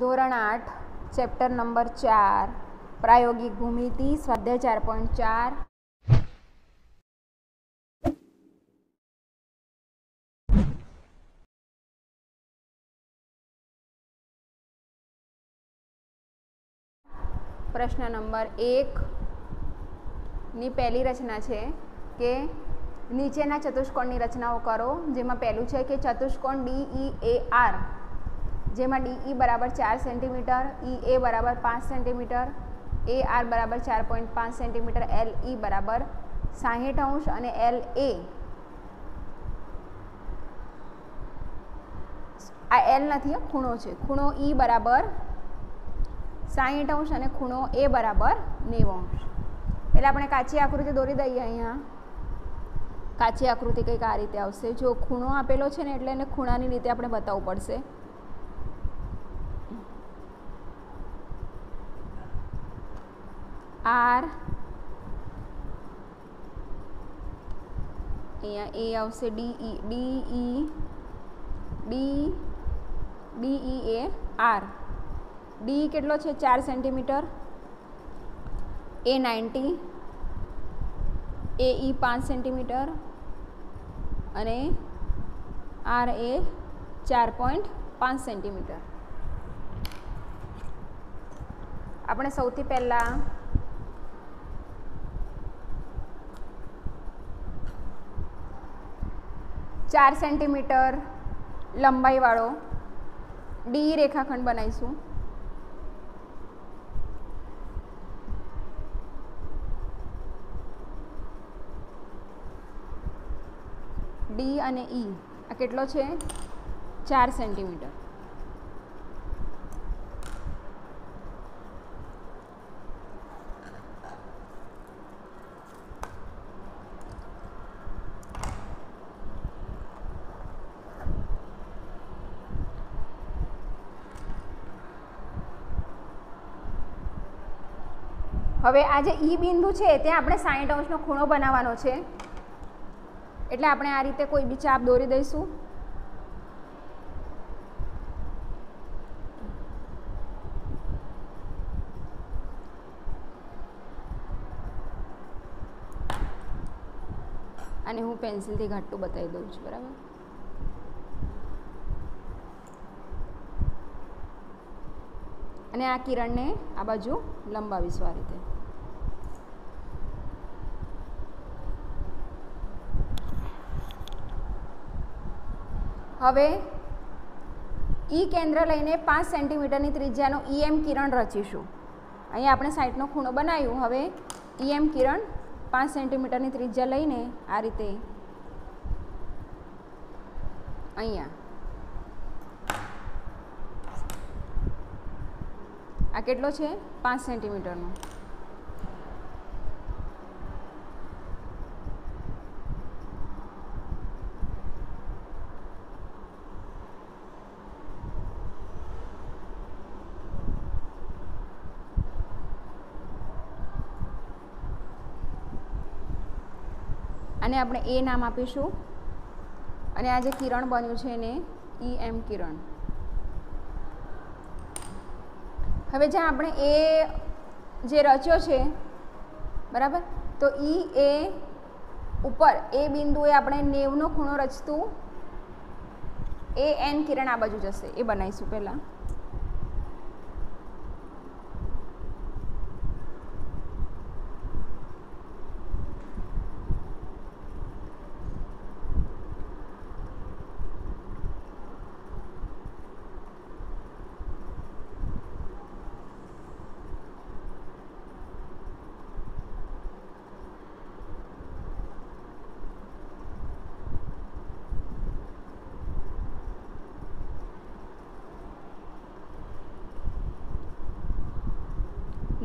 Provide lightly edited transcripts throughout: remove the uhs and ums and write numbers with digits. धोरण 8 chapter number 4 प्रायोगिक भूमिति स्वाध्याय 4.4। प्रश्न नंबर 1 ની पहली रचना है कि नीचेना चतुष्कोणनी रचनाओं करो। जेमां पहलू है कि चतुष्कोण DEAR जेमां DE बराबर 4 सेंटीमीटर, EA बराबर 5 सेंटीमीटर, AR बराबर 4.5 सेंटीमीटर, LE बराबर 60 अंश और LA आ L नहीं खूणो है। खूणो E बराबर 60 अंश और खूणो A बराबर 90 अंश। एटले आपणे काची आकृति दौरी दईए। अहींया काची आकृति कई आ रीते आवशे। जो खूणो आपेलो छे ने एटले एने खूणानी रीते आपणे बताववू पड़शे। आर अहींया ए आवशे, DEAR डी केटलो छे 4 सेंटीमीटर, ए 90, AE 5 सेंटीमीटर अने RA 4.5 सेंटीमीटर। अपने सौथी पहला चार सेंटीमीटर लंबाई वालों डी रेखाखंड बनाईशू। डी अने ई आ केटलो छे 4 सेंटीमीटर। हवे आ जे ई बिंदु छे त्यां आपणे 60 अंशनो खूणो बनाववानो छे। एटले आपणे आ रीते कोई बी चाप दोरी दईशू। अने हूँ पेन्सिल थी घाटू बताई दऊं छुं। बराबर अने आ किरण ने आ बाजू लंबावीशुं। आ रीते हवे ई केंद्र लईने 5 सेंटीमीटरनी त्रिज्यानो EM किरण रचीशू। अहीं आपणे 60नो खूणो बनाव्यो। हवे EM किरण 5 सेंटीमीटरनी त्रिज्या लईने आ रीते अहींया आ केटलो छे 5 सेंटीमीटरनो। अने आपणे ए नाम आपीशू। अने आ जे किरण बन्यु छे ने EM किरण। हवे ज्यां आपणे ए जे रच्यो छे बराबर तो ई ए उपर ए बिंदुए आपणे 90नो खूणो रचतुं AN किरण आ बाजू जशे ए बनावीशुं। पहेला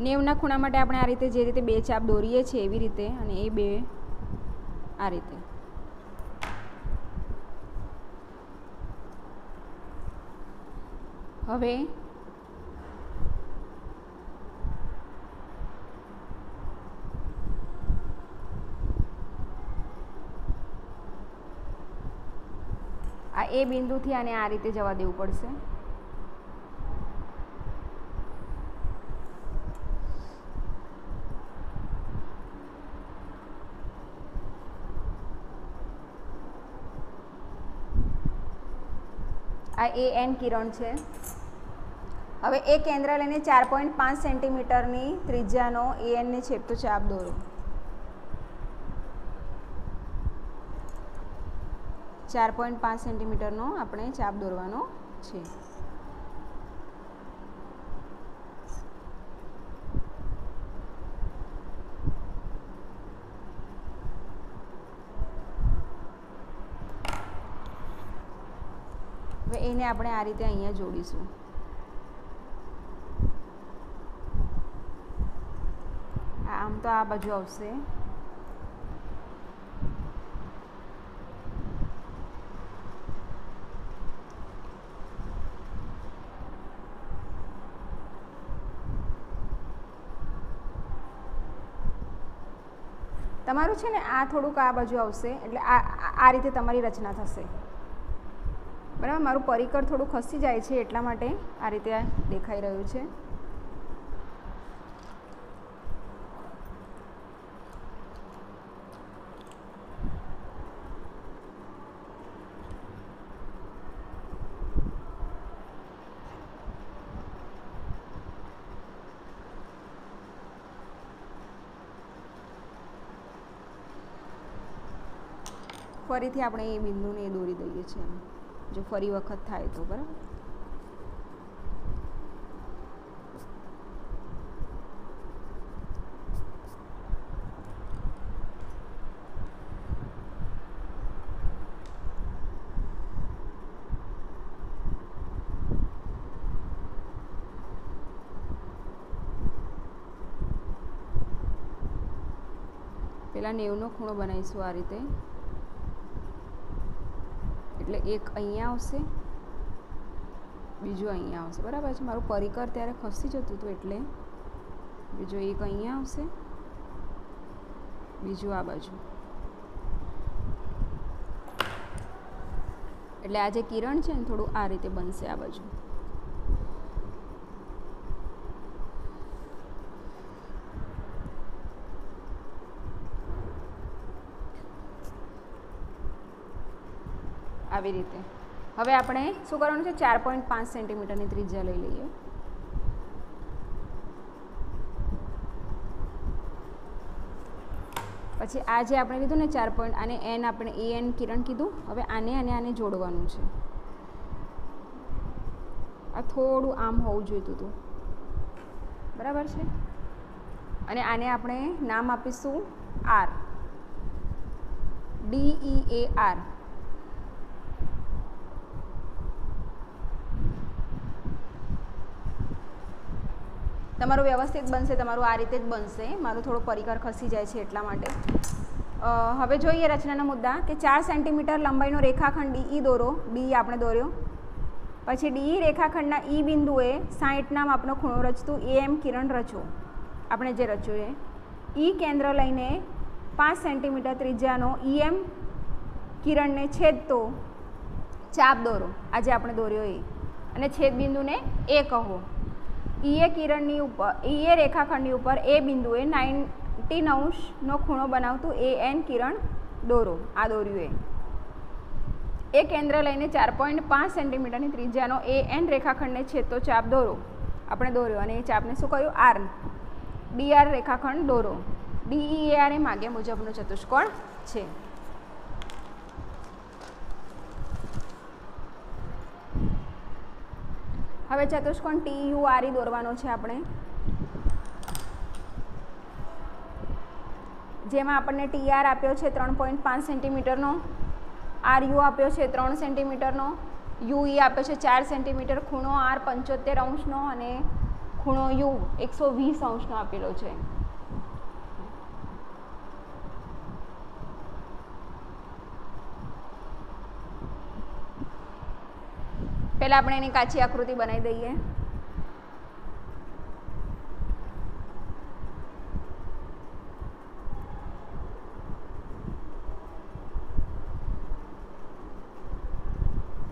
नेवना खूणा माटे आपणे आ रीते जे रीते बे चाप दोरीए छे एवी रीते अने ए बे आ रीते। हवे आ ए बिंदुथी आने आ रीते जवा देवू पड़शे। आ एन किरण है। हवे ए केंद्र लईने 4.5 सेंटीमीटरनी त्रिज्यानो एन ने छेपतो चाप दोरो। 4.5 सेंटीमीटरनो आपणे चाप दोरवानो छे। हवे एने आपणे आ रीते अहींया जोडीशुं। आम तो आ बाजू आवशे तमारू छे ने आ थोड़ुंक आ बाजू आवशे एटले आ रीते तमारी रचना थशे। बराबर मारू परिकर थोड़ुं खसी जाय छे एटला माटे आ रीते देखाई रह्युं छे। ફરીથી આપણે એ બિંદુને દોરી દઈએ છીએ જો ફરી વખત થાય તો બરાબર। પેલા 90 નો ખૂણો બનાવીશું આ રીતે એટલે એક અહીંયા આવશે બીજો અહીંયા આવશે બરાબર છે। મારું પરિકર ત્યારે ખસી જતું હતું એટલે બીજો એક અહીંયા આવશે બીજો આ બાજુ એટલે આ જે કિરણ છે ને થોડું આ રીતે બનશે આ બાજુ। આવી રીતે હવે આપણે શું કરવાનું છે 4.5 સેન્ટીમીટરની ત્રિજ્યા લઈ લઈએ। પછી આ જે આપણે કીધું ને 4. આને એન આપણે એન કિરણ કીધું। હવે આને અને આને જોડવાનું છે। આ થોડું આમ હોવું જોઈતું હતું બરાબર છે। અને આને આપણે નામ આપીશું આર DEAR। તમારું વ્યવસ્થિત બનશે તમારું આ રીતે જ બનશે। મારું થોડો પરિકર ખસી જાય છે એટલા માટે। હવે જોઈએ રચનાના મુદ્દા કે 4 સેન્ટીમીટર લંબાઈનો રેખાખંડ DE દોરો। DE આપણે દોર્યો પછી DE રેખાખંડના E બિંદુએ 60ના માપનો ખૂણો રચતું AM કિરણ રચો। આપણે જે રચ્યું એ E કેન્દ્ર લઈને 5 સેન્ટીમીટર ત્રિજ્યાનો EM કિરણને છેદતો ચાપ દોરો। આજે આપણે દોર્યો એ અને છેદ બિંદુને A કહો। ईए किरणनी उपर ईए रेखाखंडनी उपर ए बिंदुए 90° खूणो बनावतुं AN किरण दोरो। आ दोर्युं ए केंद्र लईने 4.5 सेंटीमीटरनी त्रिज्यानो AN रेखाखंडने छेदतो चाप दोरो। आपणे दोर्यो अने ए चापने शुं कह्युं आर DR रेखाखंड दोरो। DEAR ए मागे मुजबनो चतुष्कोण छे। हवे चतुष्कोण TUR दोरवानो छे आपणे। जेमां आपणे TR आप्यो छे 3.5 सेंटीमीटर नो, RU आप्यो छे 3 सेंटीमीटर नो, UE आप्यो छे 4 सेंटीमीटर, खूणो R 75° नो अने खूणो U 120° नो आपेलो छे। पहला अपने एनी काची आकृति बनाई दईए।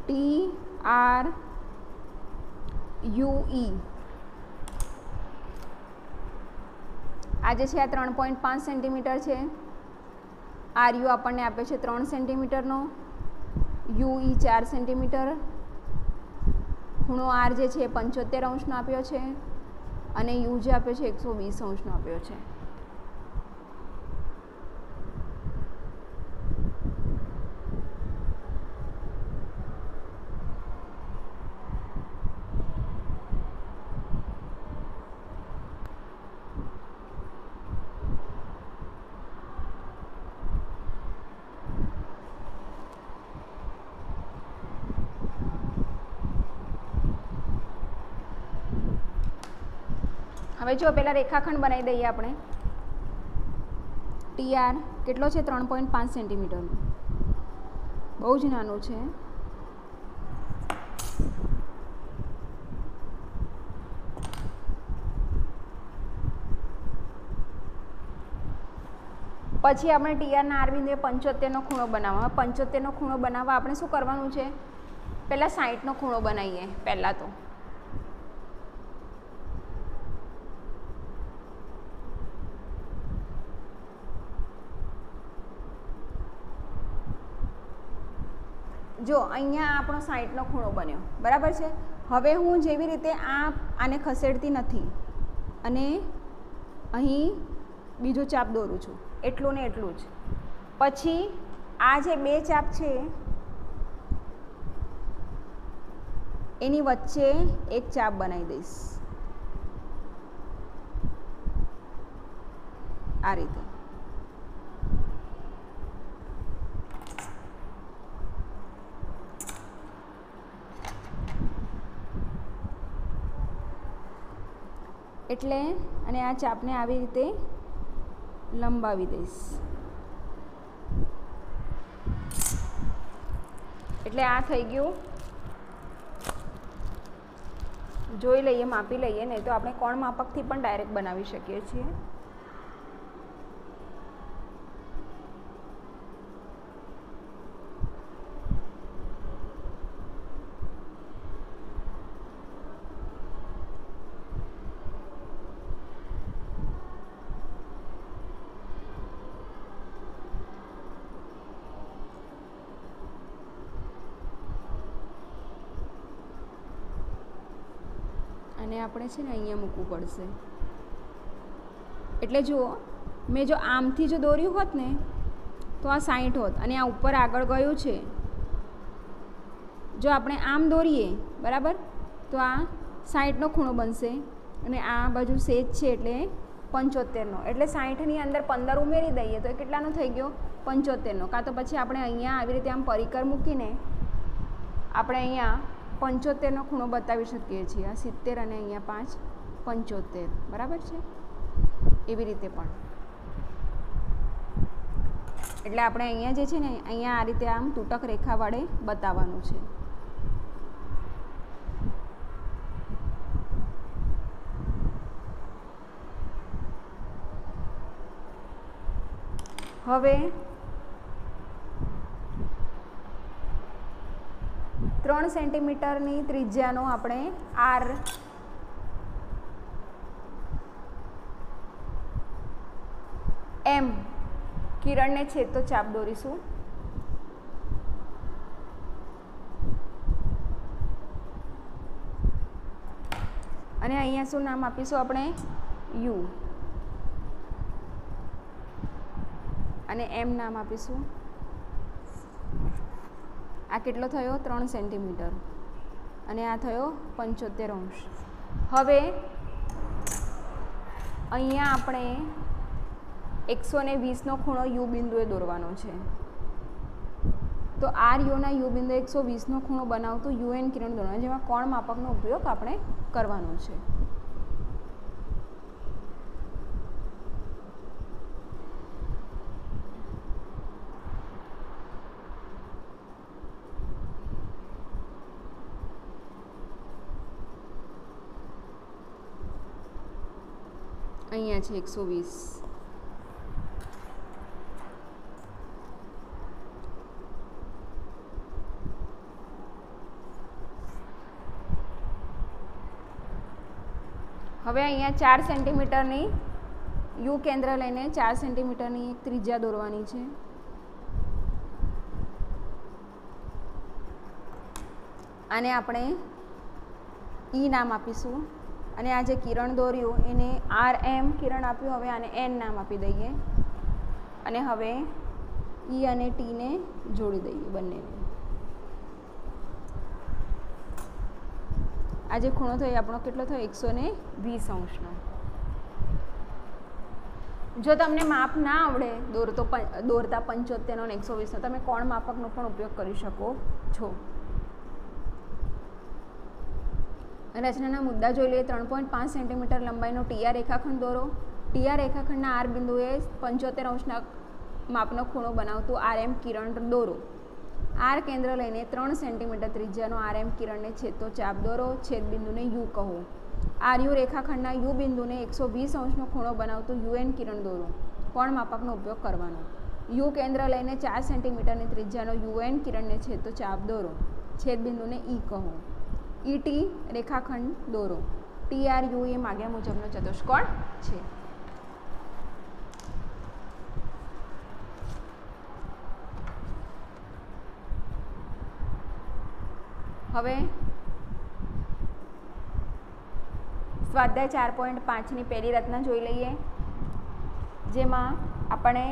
TRUE आज है 3.5 सेंटीमीटर है। RU आपने आपे 3 सेंटीमीटर नो, UE 4 सेंटीमीटर, ખૂણો આર જે છે 75° આપ્યો છે અને યુ જે આપ્યો છે 120° આપ્યો છે. हवे जो पहला रेखाखंड बनाई दईए आपणे टीआर केटलो छे 3.5 सेंटीमीटर बहु ज नानो छे पछी आपणे टीआर ना आर बिंदुए 75° खूणो बनावा 75° खूणो बनावा आपणे शुं करवानुं छे पहला 60° खूणो बनाईए पहला तो जो अहींया आपणो 60° खूणो बन्यो बराबर छे। हवे हूँ जेवी रीते आने खसेड़ती नथी अने अहीं बीजो चाप दोरू छूं एटलुं ने एटलुं ज पछी आ जे बे चाप छे एनी वच्चे एक चाप बनावी दईश आ रीते। एटले अने आ चापने आवी रीते लंबावी दईश एटले आ थई गयुं। जोई लईए मापी लईए नहीं तो आपणे कोण मापकथी पण डायरेक्ट बनावी शकीए छीए। अने आपणे छे ने अहींया मूकवू पड़शे एटले जुओ मैं जो आमथी जो दोर्यु होत ने तो आ 60 होत अने आ उपर आगळ गयुं छे। जो आपणे आम दोरीए बराबर तो आ 60° खूणो बनशे अने आ बाजू सेज छे एटले 75°नो एटले 60 नी अंदर 15 उमेरी दईए तो केटलानो थई गयो 75°नो। कां तो पछी आपणे अहींया आवी रीते आम परिकर मूकीने आपणे अहींया 75° खूणो बतावी शकीए छीए। आ 70 अने अहींया 5 75 बराबर छे। एवी रीते पण एटले आपणे अहींया जे छे ने अहींया आ रीते आम तूटक रेखा वडे बताववानुं छे। हवे 3 सेंटीमीटर नी त्रिज्यानो आपणे आर एम किरण ने छेदतो चाप दोरीशुं। अने अहींया शुं नाम आपीशुं आपणे यू अने एम नाम आपीशुं। आ केटलो थयो 3 सेंटीमीटर अने आ थयो 75°। हवे अहींया आपणे 120° खूणो यू बिंदुए दोरवानो छे तो आर यूना यू बिंदु 120° खूणो बनावतो यूएन किरण दोरवानो जेमां कोण मापकनो उपयोग आपणे करवानो छे। अहींया छे 120 हवे अहींया 4 सेंटीमीटर नी यू केंद्र लईने 4 सेंटीमीटर नी एक त्रिज्या दोरवानी छे। आने आपणे ई नाम आपीशू अने आ जे किरण दौर्यु एने आर एम किरण आप्यु हवे आने एन नाम आपी दईए अने हवे ई अने टी ने जोड़ी दईए बने। आजे खूणो थयो आपणो केटलो थयो 120°नो। जो तमने माप ना आवड़े दौरता 75 ने 120 तमे कोण मापकनो पण उपयोग करी शको छो। रचनाना मुद्दा जोई लईए। 3.5 सेंटीमीटर लंबाईनो टीआर रेखाखंड दौरो। टीआर रेखाखंडना आर बिंदुए 75° मापनो खूणो बनावतो आरएम किरण दौरो। आर केन्द्र लईने 3 सेंटीमीटर त्रिज्यानो आरएम किरणने छेदतो चाप दौरो। छेद बिंदुने यू कहो। आर यू रेखाखंडना यू बिंदुने 120°नो खूणो बनावतो यूएन किरण दौरो। कोण मापकनो उपयोग करवानो। यू केन्द्र लईने 4 सेंटीमीटरनी त्रिज्यानो यूएन किरणने छेदतो चाप दौरो। छेद बिंदुने ई कहो। ई टी रेखाखंड दौरो। टी आर यू ए माग्या मुजबनो चतुष्कोण छे। हवे स्वाध्याय 4.5 नी पहली रचना जोई लईए, जेमां आपणे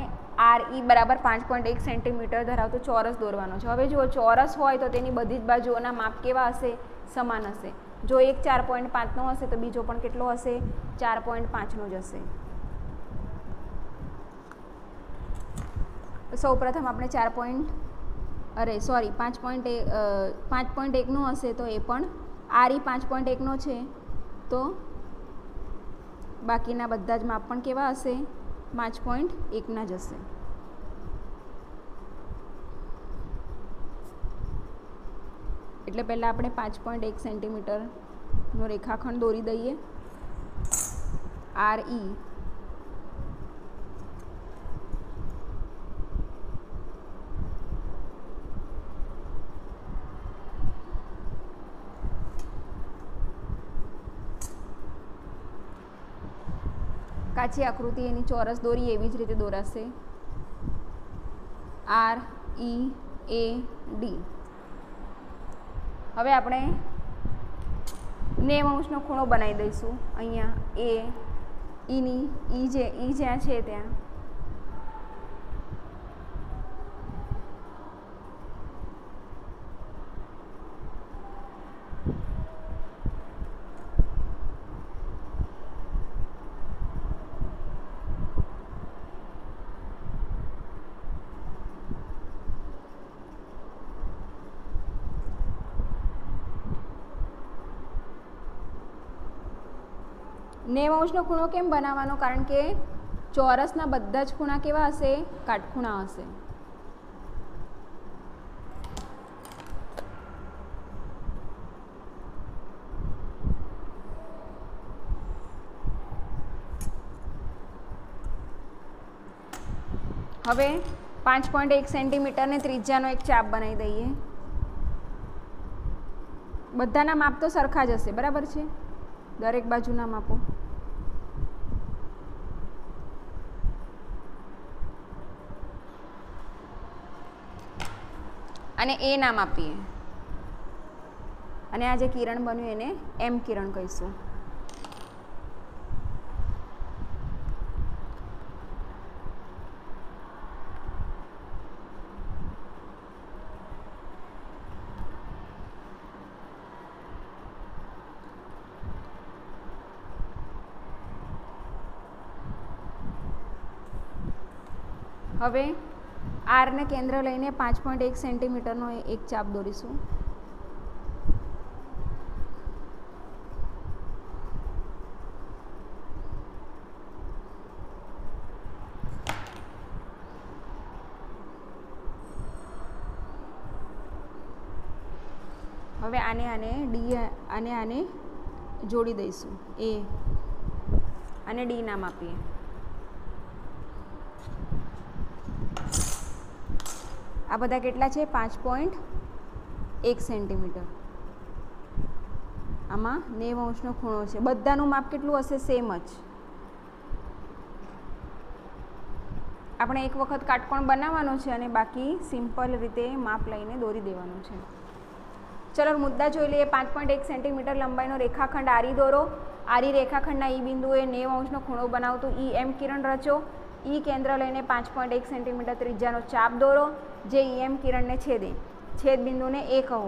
आर ई बराबर 5.1 सेंटीमीटर धरावतो चौरस दौरवानो छे। हवे जो चौरस होय तो तेनी बधी ज बाजुओना माप केवा हशे? समान हशे। जो एक 4.5 नो हशे तो बीजो पण केटलो हशे? 4.5 नो ज हशे। सौ प्रथम आपणे 5.1 नो हशे तो ए पण आर ई 5.1 नो छे तो बाकीना बधा ज माप पण केवा हशे? 5.1 ना ज हशे। एटले पहला आपणे 5.1 सेंटीमीटर नो रेखाखंड दौरी दईए। आर ई काची आकृति एनी चौरस दौरी एवी ज रीते दौराशे। R E A D. हवे आपणे 90°नो खूणो बनावी दईशू। अहींया ए ईनी ई ज्यां छे त्यां नेवांशनो खूणो केम बनावानो, कारण के चौरसना बधा ज खूणा केवा हशे? काटखूणा हशे। हवे 5.1 सेंटीमीटर ने त्रिज्यानो एक चाप बनावी दईए। बधाना माप तो सरखा ज हशे, बराबर छे? दरेक बाजुना मापो। अने ए नाम आपीए अने आ जे किरण बन्युं एने एम किरण कहीशुं। हवे आर ने केंद्र लईने 5.1 सेंटीमीटर नो एक चाप दौरीशू। हवे आने आने डी आने आने जोड़ी दईशू। ए अने डी नाम आपीए। आ बधा केटला छे? 5.1 सेंटीमीटर। आमां 90°नो खूणो छे। बधानुं माप केटलुं हशे? सेम ज। आपणे एक वखत काटकोण बनाववानो छे अने बाकी सिम्पल रीते माप लईने दोरी देवानुं छे। चलो मुद्दा જોઈ લઈએ 5.1 સેન્ટીમીટર લંબાઈનો રેખાખંડ આરી દોરો આરી રેખાખંડના ઈ બિંદુએ 90 અંશનો ખૂણો બનાવતો ઈ એમ કિરણ રચો ઈ કેન્દ્ર લઈને 5.1 સેન્ટીમીટર ત્રિજ્યાનો ચાપ દોરો જે ઈ એમ કિરણને છેદે છેદ બિંદુને A કહો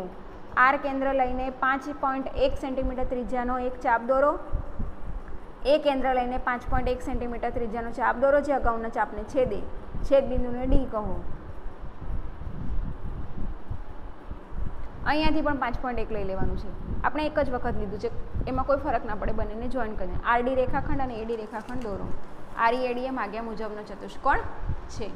આર કેન્દ્ર લઈને 5.1 સેન્ટીમીટર ત્રિજ્યાનો એક ચાપ દોરો A કેન્દ્ર લઈને 5.1 સેન્ટીમીટર ત્રિજ્યાનો ચાપ દોરો જે અગાઉના ચાપને છેદે છેદ બિંદુને D કહો अहीं 5.1 लई लेवानुं छे आपणे एक ज वखत लीधुं छे एमां कोई फरक ना पड़े बनेने जॉइन करीने आरडी रेखाखंड अने एडी रेखाखंड दोरो आरई एडी ए माग्या मुजबनो चतुष्कोण छे।